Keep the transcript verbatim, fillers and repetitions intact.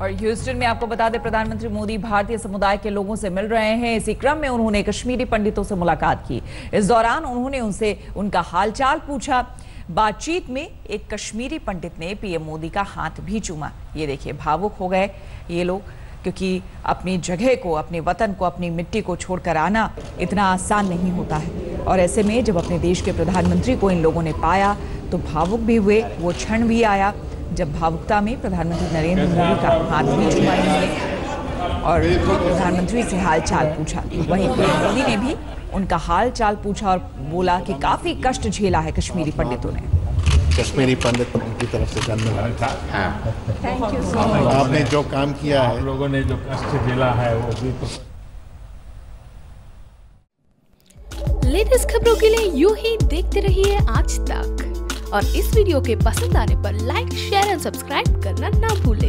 और ह्यूस्टन में आपको बता दें प्रधानमंत्री मोदी भारतीय समुदाय के लोगों से मिल रहे हैं। इसी क्रम में उन्होंने कश्मीरी पंडितों से मुलाकात की। इस दौरान उन्होंने उनसे उनका हालचाल पूछा। बातचीत में एक कश्मीरी पंडित ने पीएम मोदी का हाथ भी चूमा। ये देखिए, भावुक हो गए ये लोग, क्योंकि अपनी जगह को, अपने वतन को, अपनी मिट्टी को छोड़कर आना इतना आसान नहीं होता है। और ऐसे में जब अपने देश के प्रधानमंत्री को इन लोगों ने पाया तो भावुक भी हुए। वो क्षण भी आया जब भावुकता में प्रधानमंत्री नरेंद्र मोदी का हाथ भी चूमा और प्रधानमंत्री से हालचाल पूछा। वहीं पीएम मोदी ने भी उनका हाल चाल पूछा और बोला कि काफी कष्ट झेला है कश्मीरी पंडितों ने। कश्मीरी पंडित की तरफ से धन्यवाद। Thank you so much. आपने जो काम किया है, लोगों ने जो कष्ट झेला है वो भी। लेटेस्ट खबरों के लिए यूं ही देखते रहिए आज तक, और इस वीडियो के पसंद आने पर लाइक, शेयर एंड सब्सक्राइब करना ना भूलें।